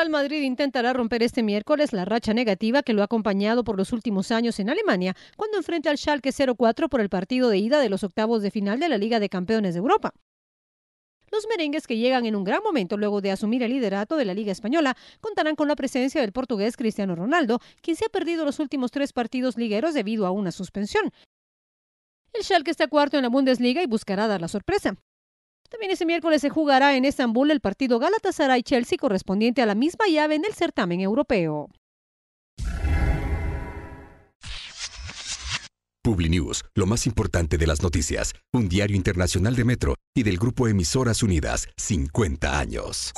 Real Madrid intentará romper este miércoles la racha negativa que lo ha acompañado por los últimos años en Alemania, cuando enfrenta al Schalke 04 por el partido de ida de los octavos de final de la Liga de Campeones de Europa. Los merengues, que llegan en un gran momento luego de asumir el liderato de la Liga Española, contarán con la presencia del portugués Cristiano Ronaldo, quien se ha perdido los últimos 3 partidos ligueros debido a una suspensión. El Schalke está cuarto en la Bundesliga y buscará dar la sorpresa. También ese miércoles se jugará en Estambul el partido Galatasaray-Chelsea correspondiente a la misma llave en el certamen europeo. Publinews, lo más importante de las noticias, un diario internacional de Metro y del grupo Emisoras Unidas, 50 años.